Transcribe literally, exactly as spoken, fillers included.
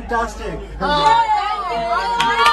fantastic. Oh, thank you.